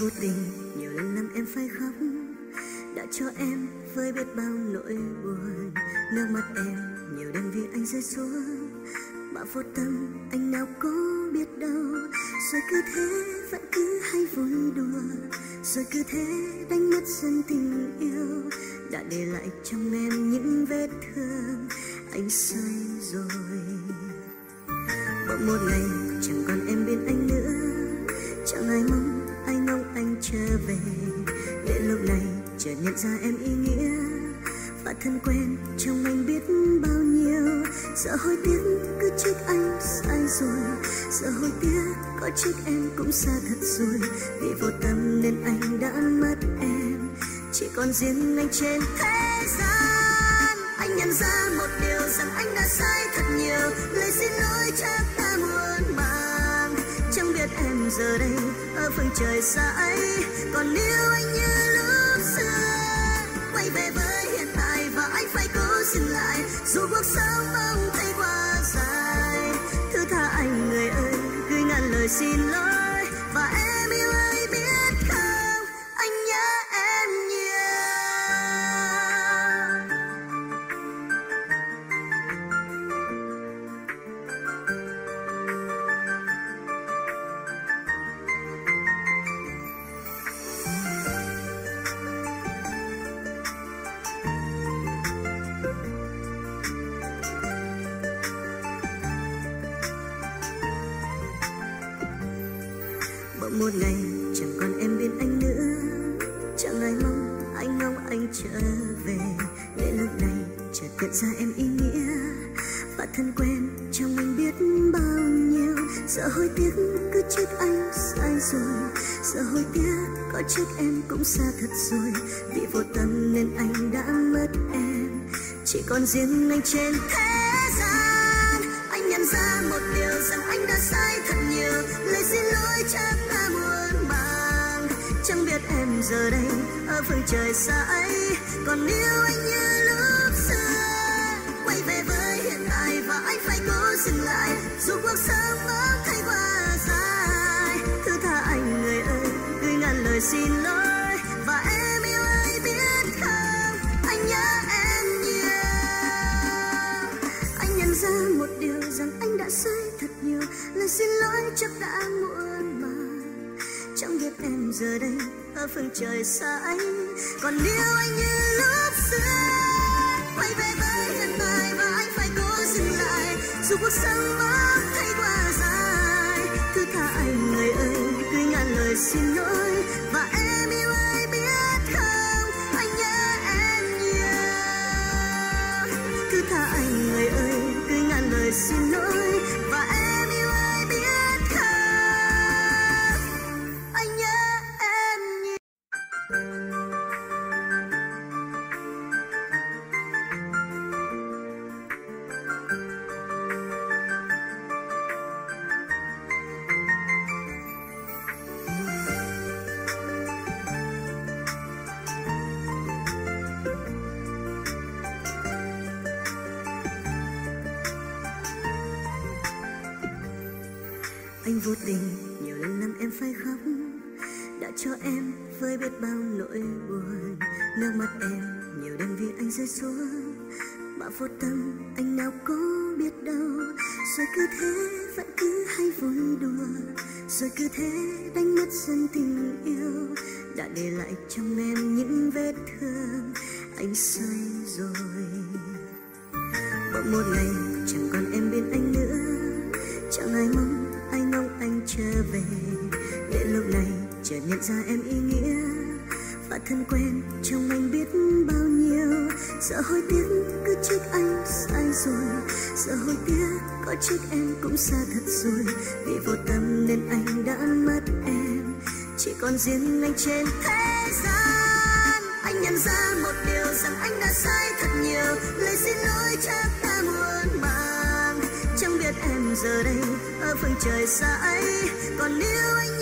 vô tình nhiều lần làm em phải khóc, đã cho em với biết bao nỗi buồn. Nước mắt em nhiều đêm vì anh rơi xuống, mà vô tâm anh nào có biết đâu. Rồi cứ thế vẫn cứ hay vui đùa, rồi cứ thế đánh mất dần tình yêu, đã để lại trong em những vết thương. Anh say rồi, bỗng một ngày chẳng còn em bên anh nữa, chẳng ai mong ai mong anh trở về. Đến lúc này chợt nhận ra em ý nghĩa và thân quen trong anh biết bao nhiêu. Giờ hối tiếc cứ trách anh sai rồi, giờ hối tiếc có trách em cũng xa thật rồi. Vì vô tâm nên anh đã mất em, chỉ còn riêng anh trên thế gian. Anh nhận ra một điều rằng anh đã sai thật nhiều, lời xin lỗi chắc ta muộn màng. Chẳng biết em giờ đây ở phương trời xa ấy còn yêu anh như lúc xưa. Quay về với hiện tại và anh phải cố dừng lại, dù cuộc sống không thấy quá dài. Thứ tha anh người ơi, gửi ngàn lời xin lỗi và em yêu anh. Một ngày chẳng còn em bên anh nữa, chẳng ai mong anh trở về. Đến lúc này chợt nhận ra em ý nghĩa và thân quen trong anh biết bao nhiêu. Giờ hối tiếc cứ trách anh sai rồi, giờ hối tiếc có trách em cũng xa thật rồi. Vì vô tâm nên anh đã mất em, chỉ còn riêng anh trên thế gian. Anh nhận ra một điều rằng anh đã sai thật nhiều, lời xin lỗi chắc ta muộn màng. Chẳng biết em giờ đây ở phương trời xa ấy còn yêu anh như lúc xưa. Quay về với hiện tại và anh phải cố dừng lại, dù cuộc sống bỗng thay quá dài. Thứ tha anh người ơi, gửi ngàn lời xin lỗi và em yêu ai biết không, anh nhớ em nhiều. Anh nhận ra một điều rằng anh đã sai thật nhiều, lời xin lỗi chắc đã muộn màng. Chẳng biết em giờ đây ở phương trời xa ấy còn yêu anh như lúc xưa. Quay về với hiện tại và anh phải cố dừng lại, dù cuộc sống bỗng thay quá dài. Thứ tha anh người ơi, gửi ngàn lời xin lỗi và em yêu ai biết không, anh nhớ em nhiều. Thứ tha anh người ơi, gửi ngàn lời xin lỗi và em yêu ai biết không, anh nhớ em nhiều. Anh vô tình nhiều lần làm em phải khóc, đã cho em với biết bao nỗi buồn. Nước mắt em nhiều đêm vì anh rơi xuống, mà vô tâm anh nào có biết đâu. Rồi cứ thế vẫn cứ hay vui đùa, rồi cứ thế đánh mất dần tình yêu, đã để lại trong em những vết thương. Anh say rồi, bỗng một ngày chẳng còn em bên anh nữa, chẳng ai mong anh trở về. Đến lúc này chợt nhận ra em ý nghĩa và thân quen trong anh biết bao nhiêu. Giờ hối tiếc cứ trách anh sai rồi, giờ hối tiếc có trách em cũng xa thật rồi. Vì vô tâm nên anh đã mất em, chỉ còn riêng anh trên thế gian. Anh nhận ra một điều rằng anh đã sai thật nhiều, lời xin lỗi chắc ta muộn màng. Chẳng biết em giờ đây ở phương trời xa ấy còn yêu anh.